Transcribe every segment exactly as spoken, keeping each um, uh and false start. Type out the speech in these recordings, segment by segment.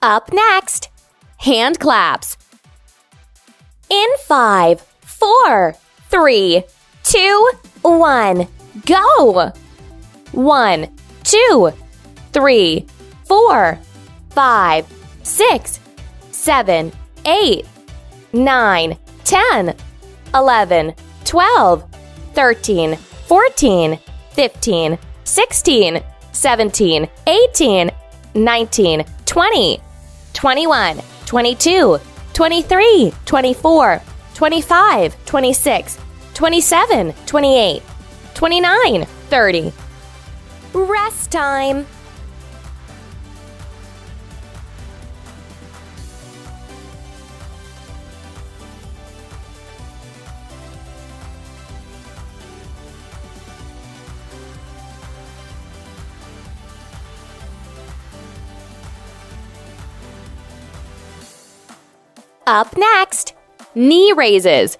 Up next, hand claps. In five, four, three, two, one, go! One, two, three, four, five, six, seven, eight, nine, ten, eleven, twelve, thirteen, fourteen, fifteen, sixteen, seventeen, eighteen, nineteen, twenty, twenty-one, twenty-two, twenty-three, twenty-four, twenty-five, twenty-six, twenty-seven, twenty-eight, twenty-nine, thirty. Rest time. Up next, knee raises.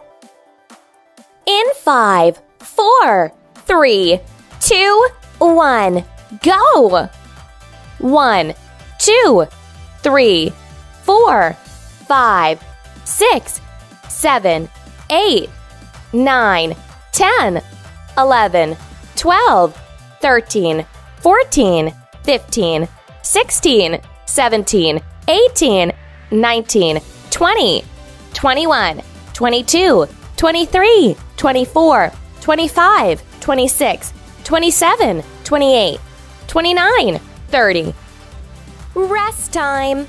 In five, four, three, two, one, go! One, two, three, four, five, six, seven, eight, nine, ten, eleven, twelve, thirteen, fourteen, fifteen, sixteen, seventeen, eighteen, nineteen, twenty, twenty-one, twenty-two, twenty-three, twenty-four, twenty-five, twenty-six, twenty-seven, twenty-eight, twenty-nine, thirty. Rest time.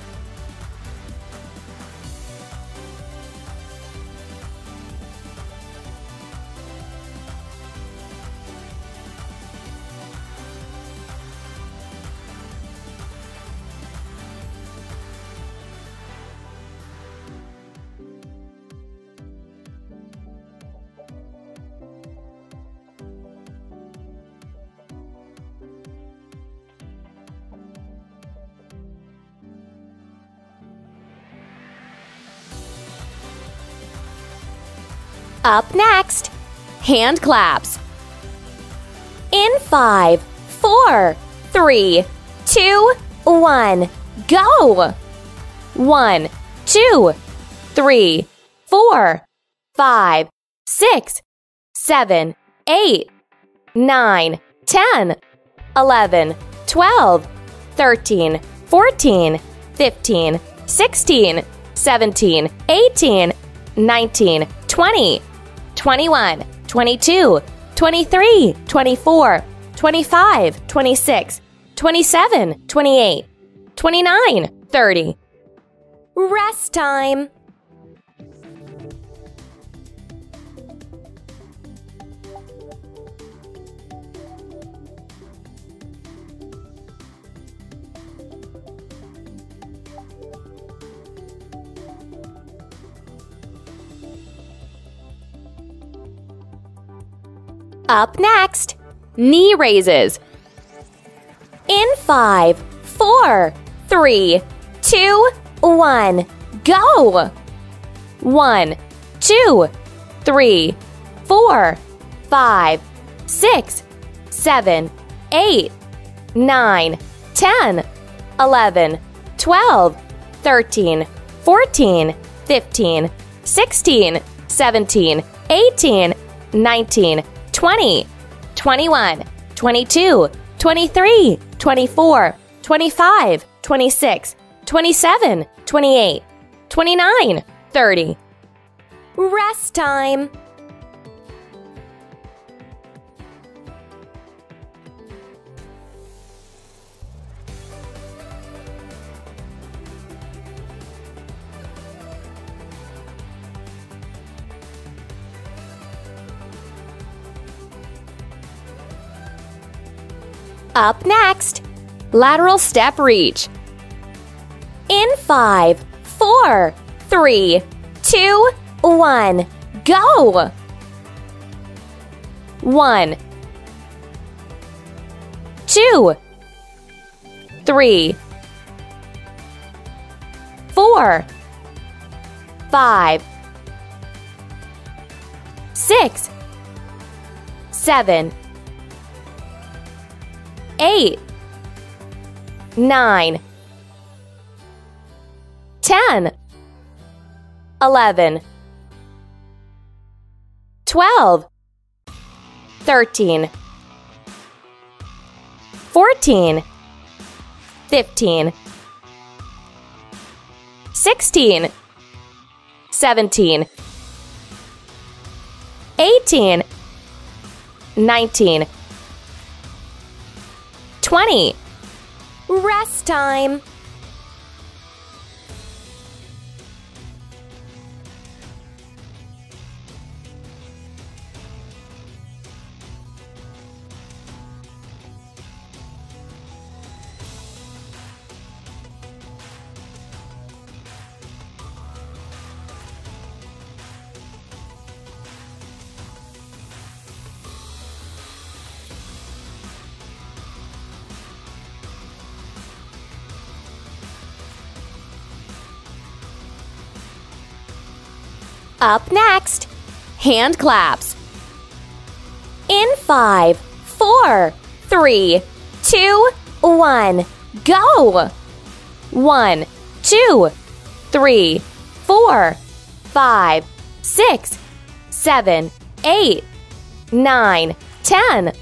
Up next, hand claps. In five, four, three, two, one, go! One, two, three, four, five, six, seven, eight, nine, ten, eleven, twelve, thirteen, fourteen, fifteen, sixteen, seventeen, eighteen, nineteen, twenty. twenty-one, twenty-two, twenty-three, twenty-four, twenty-five, twenty-six, twenty-seven, twenty-eight, twenty-nine, thirty. Rest time. Up next, knee raises. In five, four, three, two, one, go! One, two, three, four, five, six, seven, eight, nine, ten, eleven, twelve, thirteen, fourteen, fifteen, sixteen, seventeen, eighteen, nineteen, twenty, twenty-one, twenty-two, twenty-three, twenty-four, twenty-five, twenty-six, twenty-seven, twenty-eight, twenty-nine, thirty. Rest time. Up next, lateral step reach. In five, four, three, two, one, go! One, two, three, four, five, six, seven, eight, nine, ten, eleven, twelve, thirteen, fourteen, fifteen, sixteen, seventeen, eighteen, nineteen, twenty. Rest time. Up next, hand claps. In five, four, three, two, one, go! One, two, three, four, five, six, seven, eight, nine, ten,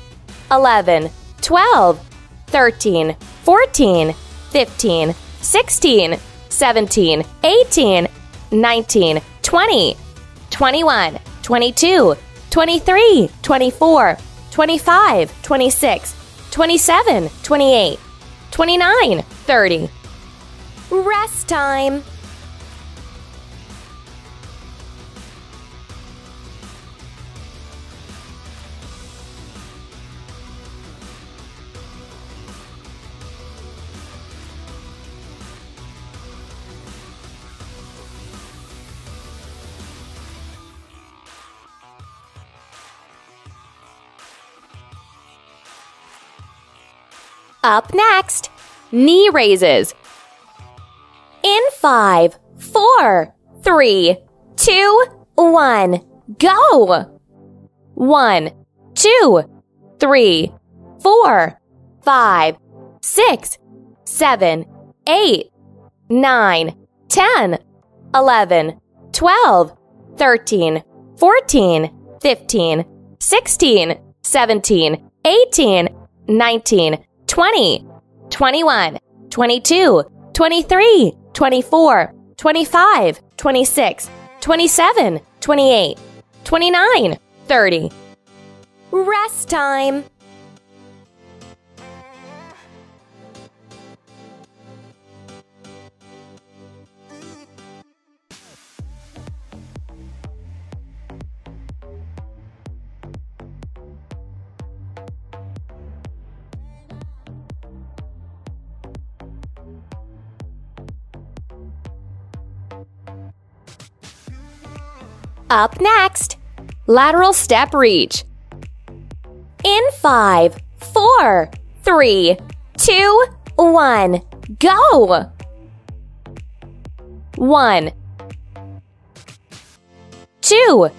eleven, twelve, thirteen, fourteen, fifteen, sixteen, seventeen, eighteen, nineteen, twenty. twenty-one, twenty-two, twenty-three, twenty-four, twenty-five, twenty-six, twenty-seven, twenty-eight, twenty-nine, thirty. Rest time. Up next, knee raises. In five, four, three, two, one, go! One, two, three, four, five, six, seven, eight, nine, ten, eleven, twelve, thirteen, fourteen, fifteen, sixteen, seventeen, eighteen, nineteen, twenty, twenty-one, twenty-two, twenty-three, twenty-four, twenty-five, twenty-six, twenty-seven, twenty-eight, twenty-nine, thirty. Rest time. Up next, lateral step reach. In five, four, three, two, one, go! One, two,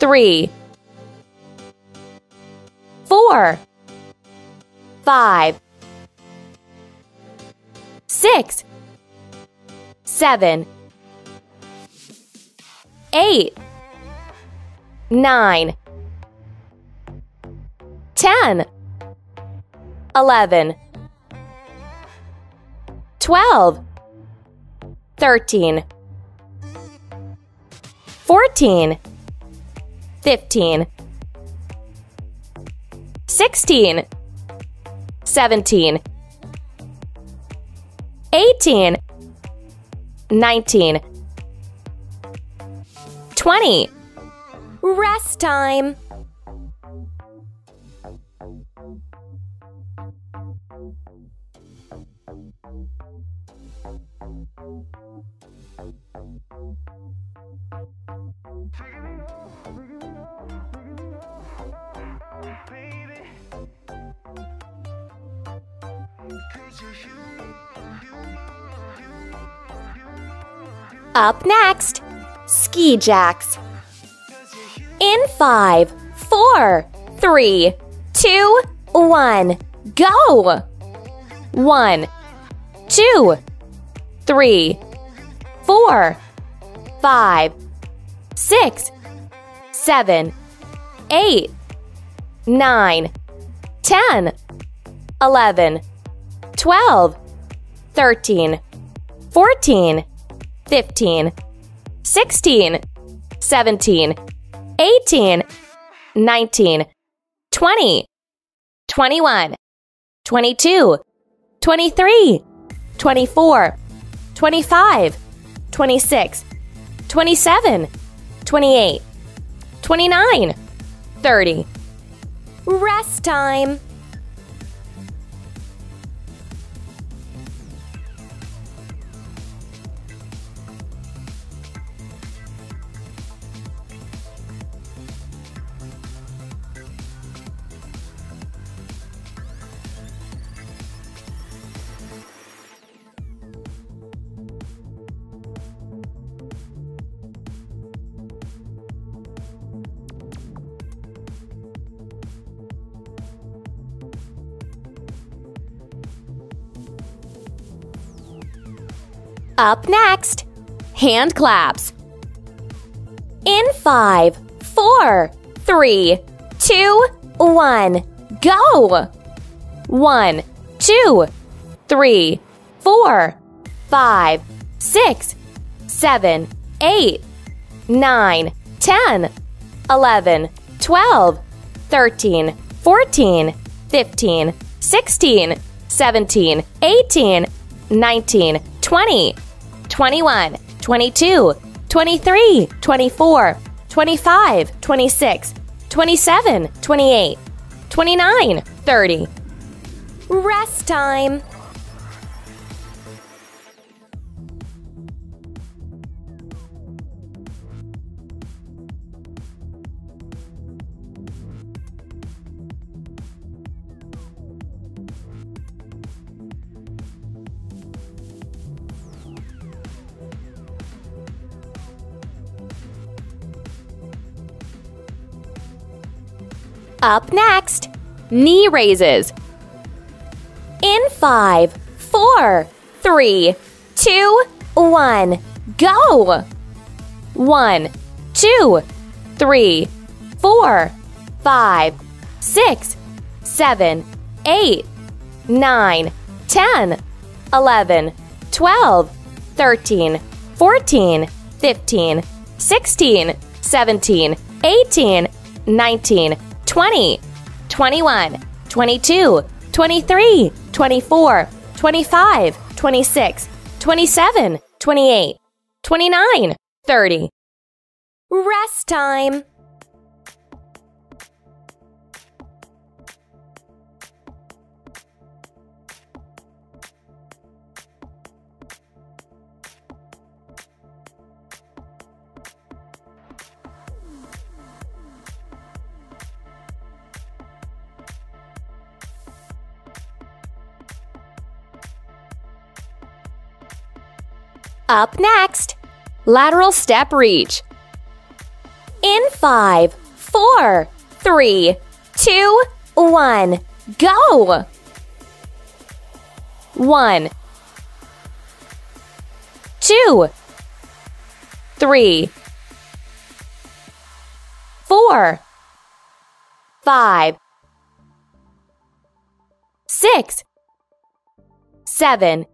three, four, five, six, seven, eight, nine, ten, eleven, twelve, thirteen, fourteen, fifteen, sixteen, seventeen, eighteen, nineteen, twenty. Rest time. Up next, Ski Jacks. In five, four, three, two, one, go! One, two, three, four, five, six, seven, eight, nine, ten, eleven, twelve, thirteen, fourteen, fifteen, sixteen, seventeen, eighteen, nineteen, twenty, twenty-one, twenty-two, twenty-three, twenty-four, twenty-five, twenty-six, twenty-seven, twenty-eight, twenty-nine, thirty. Rest time. Up next, hand claps. In five, four, three, two, one, go! One, two, three, four, five, six, seven, eight, nine, ten, eleven, twelve, thirteen, fourteen, fifteen, sixteen, seventeen, eighteen, nineteen, twenty. twenty-one, twenty-two, twenty-three, twenty-four, twenty-five, twenty-six, twenty-seven, twenty-eight, twenty-nine, thirty. Rest time. Up next, knee raises. In five, four, three, two, one, go! One, two, three, four, five, six, seven, eight, nine, ten, eleven, twelve, thirteen, fourteen, fifteen, sixteen, seventeen, eighteen, nineteen, twenty, twenty-one, twenty-two, twenty-three, twenty-four, twenty-five, twenty-six, twenty-seven, twenty-eight, twenty-nine, thirty. Rest time. Up next, lateral step reach. In five, four, three, two, one, go! One, two, three, four, five, six, seven,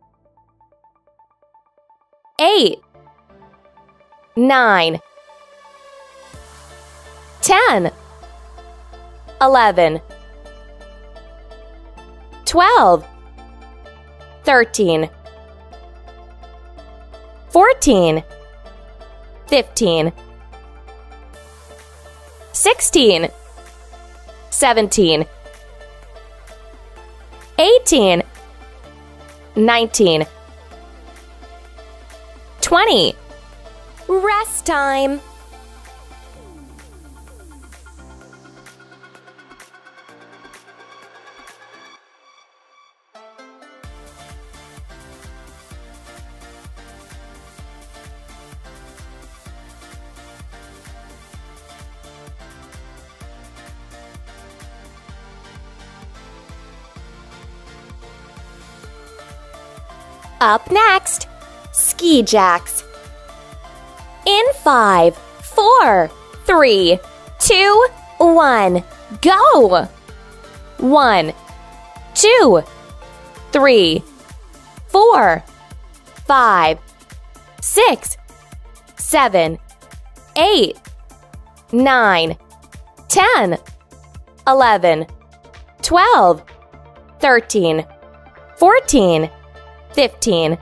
eight, nine, ten, eleven, twelve, thirteen, fourteen, fifteen, sixteen, seventeen, eighteen, nineteen, twenty. Rest time. Up next, Ski Jacks. In five, four, three, two, one, go! One, two, three, four, five, six, seven, eight, nine, ten, eleven, twelve, thirteen, fourteen, fifteen,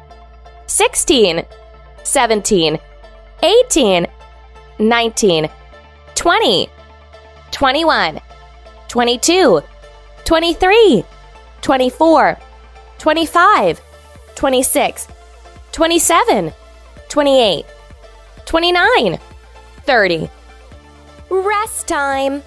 sixteen, seventeen, eighteen, nineteen, twenty, twenty-one, twenty-two, twenty-three, twenty-four, twenty-five, twenty-six, twenty-seven, twenty-eight, twenty-nine, thirty. Rest time.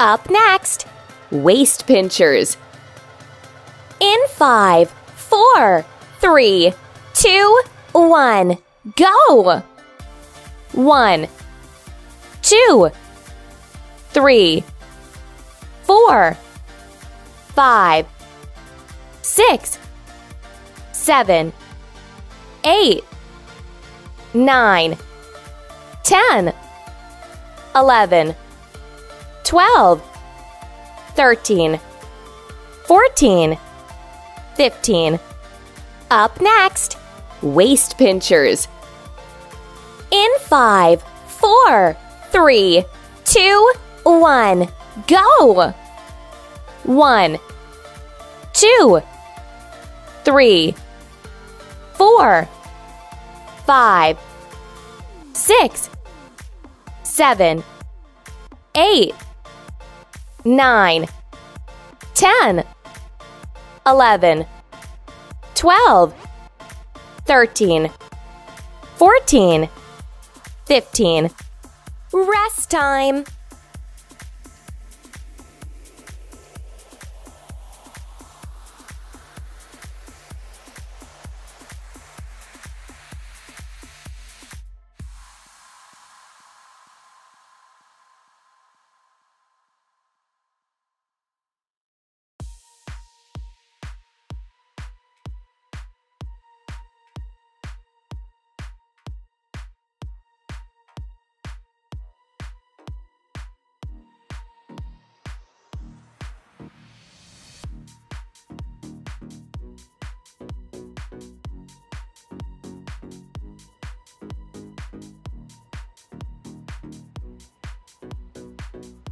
Up next, waist pinchers. In five, four, three, two, one, go! One, two, three, four, five, six, seven, eight, nine, ten, eleven. twelve, thirteen, fourteen, fifteen. Up next, waist pinchers. In five, four, three, two, one, go! One, two, three, four, five, six, seven, eight, nine, ten, eleven, twelve, thirteen, fourteen, fifteen. Rest time.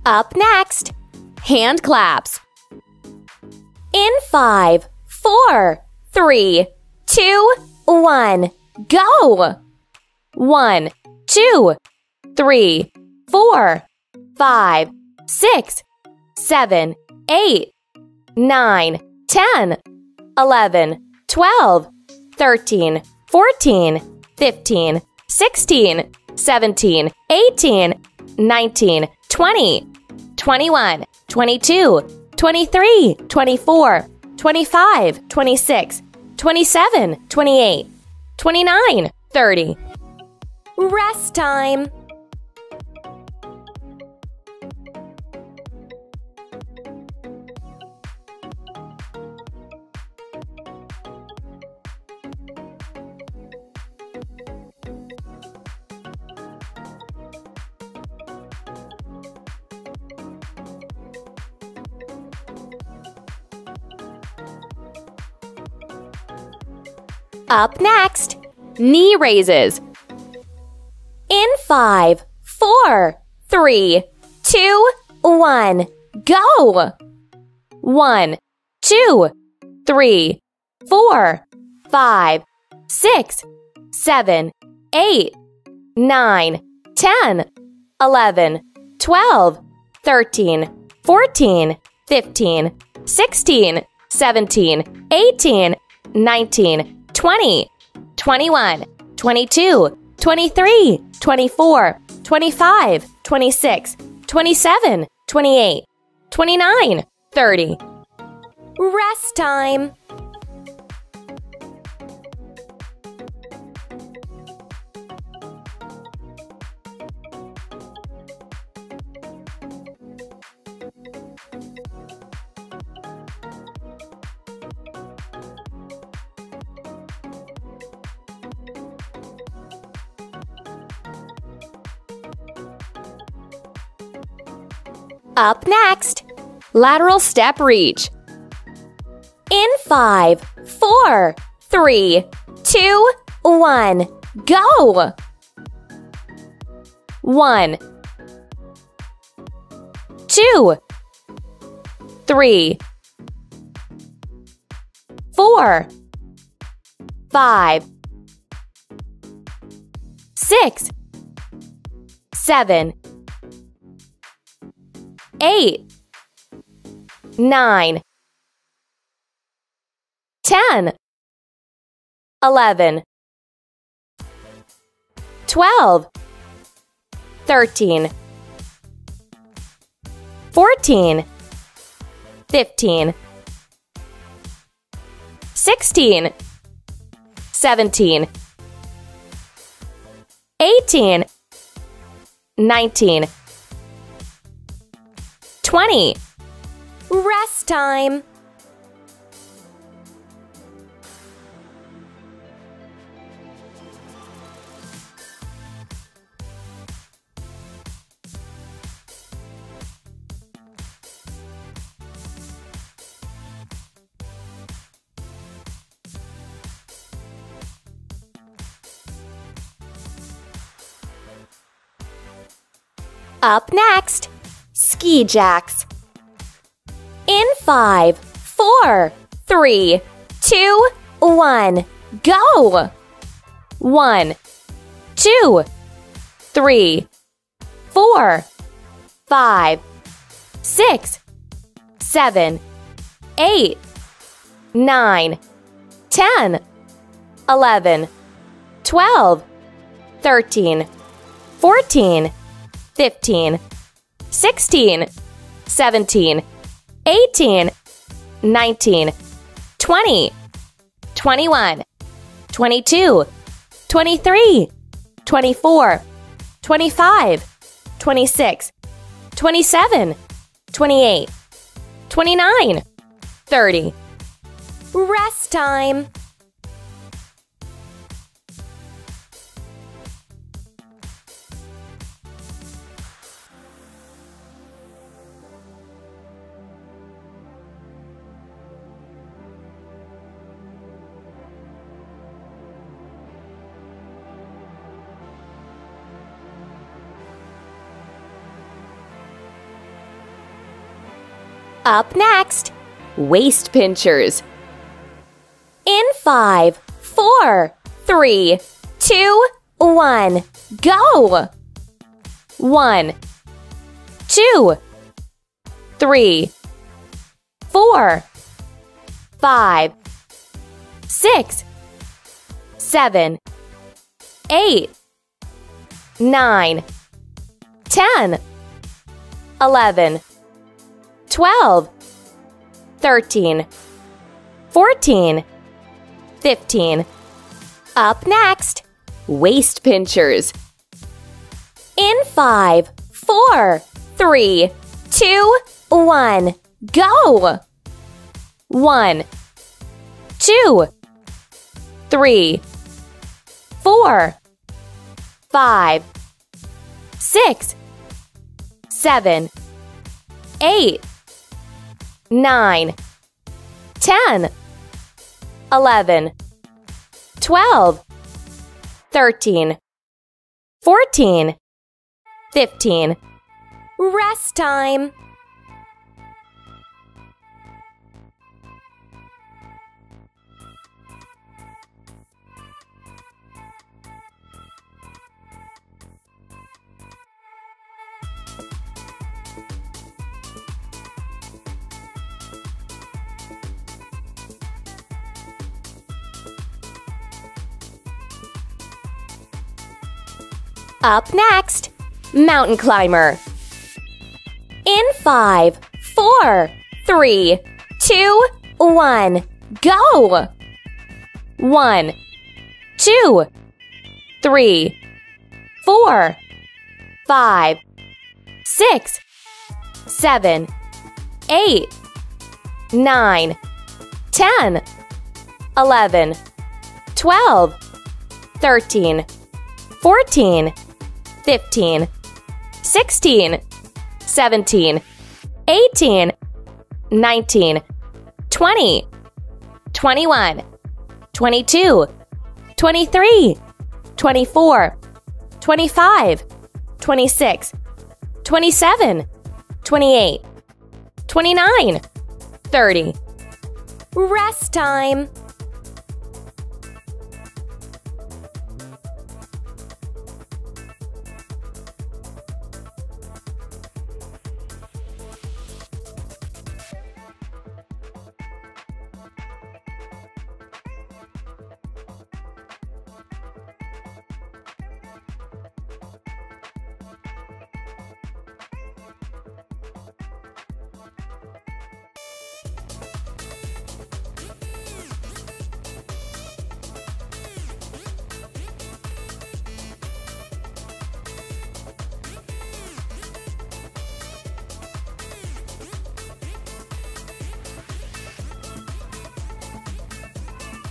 Up next, hand claps. In five, four, three, two, one, go! One, two, three, four, five, six, seven, eight, nine, ten, eleven, twelve, thirteen, fourteen, fifteen, sixteen, seventeen, eighteen, nineteen, twenty. twenty-one, twenty-two, twenty-three, twenty-four, twenty-five, twenty-six, twenty-seven, twenty-eight, twenty-nine, thirty. Rest time. Up next, knee raises. In five, four, three, two, one, go! One, two, three, four, five, six, seven, eight, nine, ten, eleven, twelve, thirteen, fourteen, fifteen, sixteen, seventeen, eighteen, nineteen, twenty, twenty-one, twenty-two, twenty-three, twenty-four, twenty-five, twenty-six, twenty-seven, twenty-eight, twenty-nine, thirty. Rest time! Up next, lateral step reach. In five, four, three, two, one, go! One, two, three, four, five, six, seven, eight, nine, ten, eleven, twelve, thirteen, fourteen, fifteen, sixteen, seventeen, eighteen, nineteen, twenty. Rest time. Up next, Ski Jacks. In five, four, three, two, one, go! One, two, three, four, five, six, seven, eight, nine, ten, eleven, twelve, thirteen, fourteen, fifteen, sixteen, seventeen, eighteen, nineteen, twenty, twenty-one, twenty-two, twenty-three, twenty-four, twenty-five, twenty-six, twenty-seven, twenty-eight, twenty-nine, thirty. Rest time. Up next, waist pinchers. In five, four, three, two, one, go! One, two, three, four, five, six, seven, eight, nine, ten, eleven, twelve, thirteen, fourteen, fifteen. Up next, waist pinchers. In five, four, three, two, one, go! One, two, three, four, five, six, seven, eight, nine, ten, eleven, twelve, thirteen, fourteen, fifteen. Rest time. Up next, Mountain Climber. In five, four, three, two, one, go! One, two, three, four, five, six, seven, eight, nine, ten, eleven, twelve, thirteen, fourteen, fifteen, sixteen, seventeen, eighteen, nineteen, twenty, twenty-one, twenty-two, twenty-three, twenty-four, twenty-five, twenty-six, twenty-seven, twenty-eight, twenty-nine, thirty. Rest time!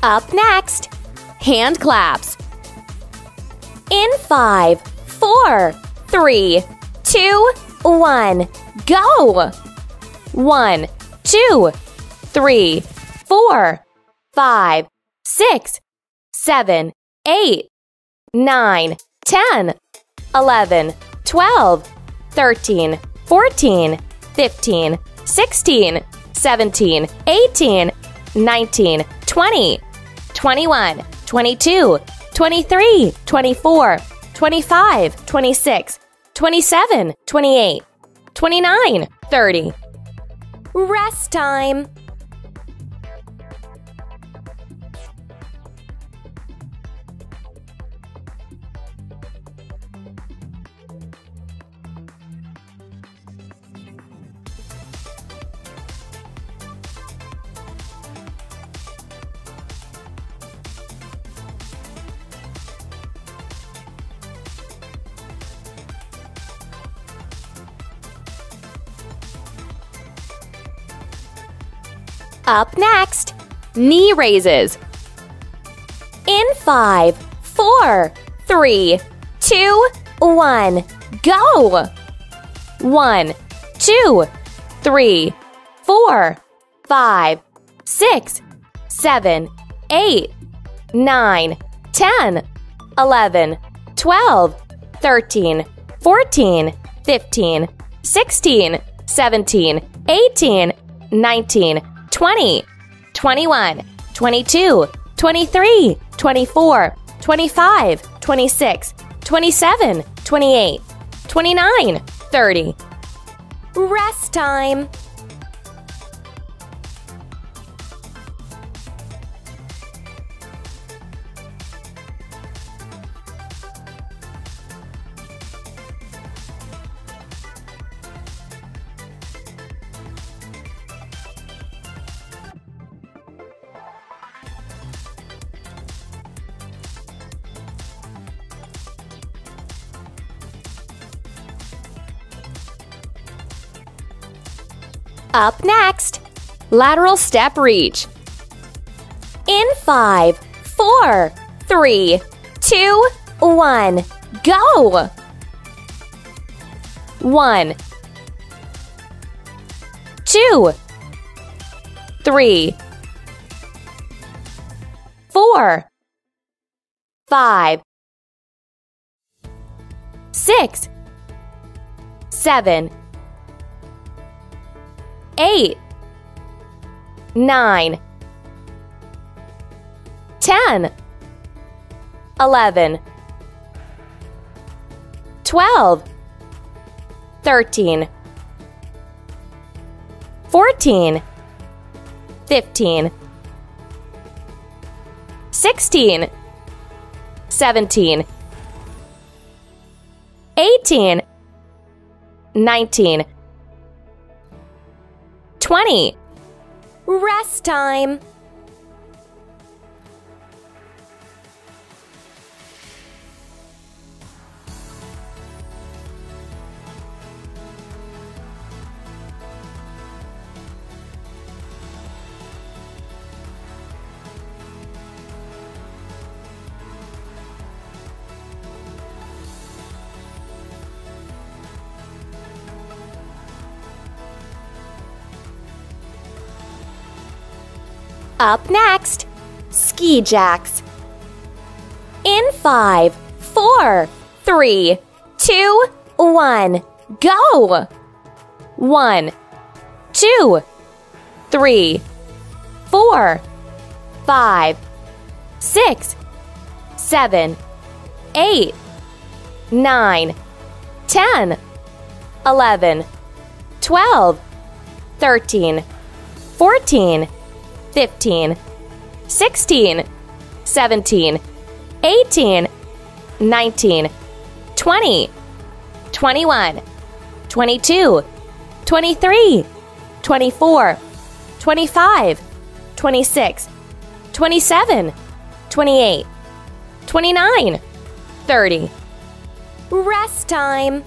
Up next, hand claps. In five, four, three, two, one, go! One, two, three, four, five, six, seven, eight, nine, ten, eleven, twelve, thirteen, fourteen, fifteen, sixteen, seventeen, eighteen, nineteen, twenty. twenty-one, twenty-two, twenty-three, twenty-four, twenty-five, twenty-six, twenty-seven, twenty-eight, twenty-nine, thirty. Rest time! Up next, knee raises. In five, four, three, two, one, go! One, two, three, four, five, six, seven, eight, nine, ten, eleven, twelve, thirteen, fourteen, fifteen, sixteen, seventeen, eighteen, nineteen, twenty, twenty-one, twenty-two, twenty-three, twenty-four, twenty-five, twenty-six, twenty-seven, twenty-eight, twenty-nine, thirty. Rest time! Up next, lateral step reach. In five, four, three, two, one, go! One, two, three, four, five, six, seven, eight, nine, ten, eleven, twelve, thirteen, fourteen, fifteen, sixteen, seventeen, eighteen, nineteen. twenty. Rest time. Up next, Ski Jacks. In five, four, three, two, one, go! One, two, three, four, five, six, seven, eight, nine, ten, eleven, twelve, thirteen, fourteen, fifteen, sixteen, seventeen, eighteen, nineteen, twenty, twenty-one, twenty-two, twenty-three, twenty-four, twenty-five, twenty-six, twenty-seven, twenty-eight, twenty-nine, thirty. Rest time.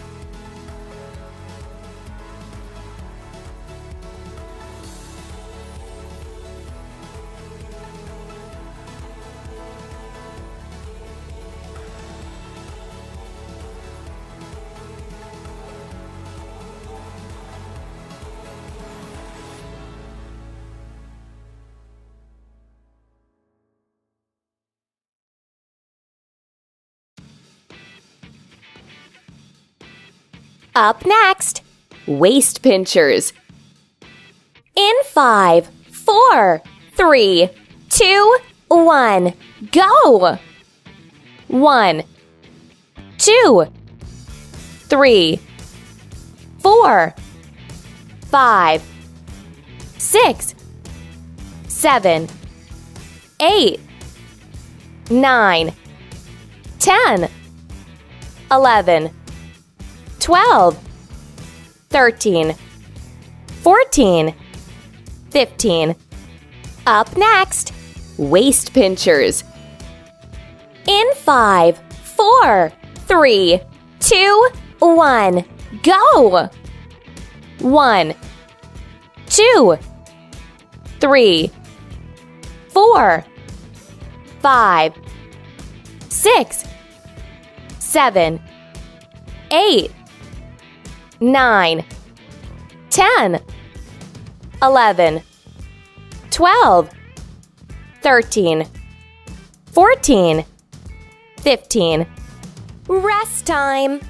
Up next, waist pinchers. In five, four, three, two, one, go! One, two, three, four, five, six, seven, eight, nine, ten, eleven. twelve, thirteen, fourteen, fifteen. Up next, waist pinchers. In five, four, three, two, one, go! one, two, three, four, five, six, seven, eight, nine, ten, eleven, twelve, thirteen, fourteen, fifteen. Rest time.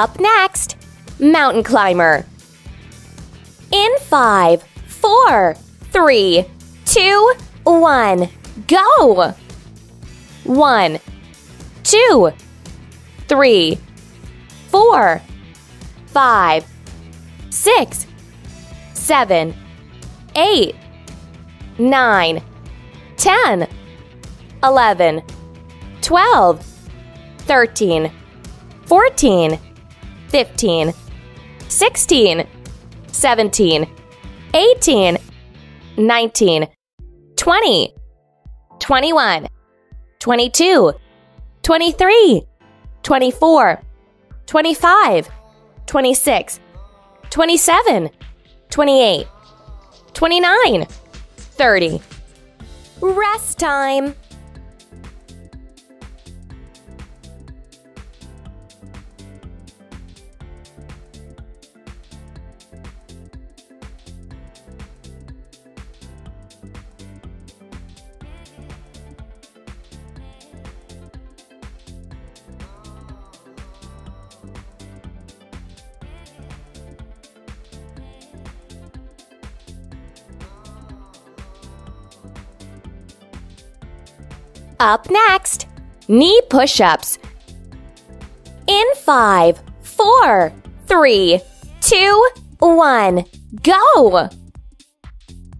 Up next, Mountain Climber. In five, four, three, two, one, go! one, two, three, four, five, six, seven, eight, nine, ten, eleven, twelve, thirteen, fourteen, fifteen, sixteen, seventeen, eighteen, nineteen, twenty, twenty-one, twenty-two, twenty-three, twenty-four, twenty-five, twenty-six, twenty-seven, twenty-eight, twenty-nine, thirty. Rest time. Up next, knee push-ups. In five, four, three, two, one, go!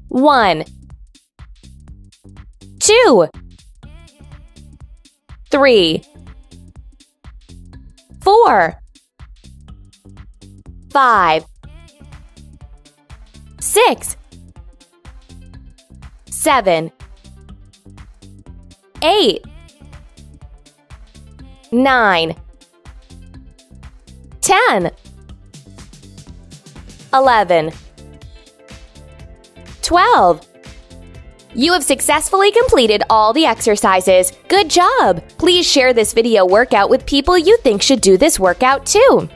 One, two, three, four, five, six, seven, eight, nine, ten, eleven, twelve. You have successfully completed all the exercises. Good job! Please share this video workout with people you think should do this workout too.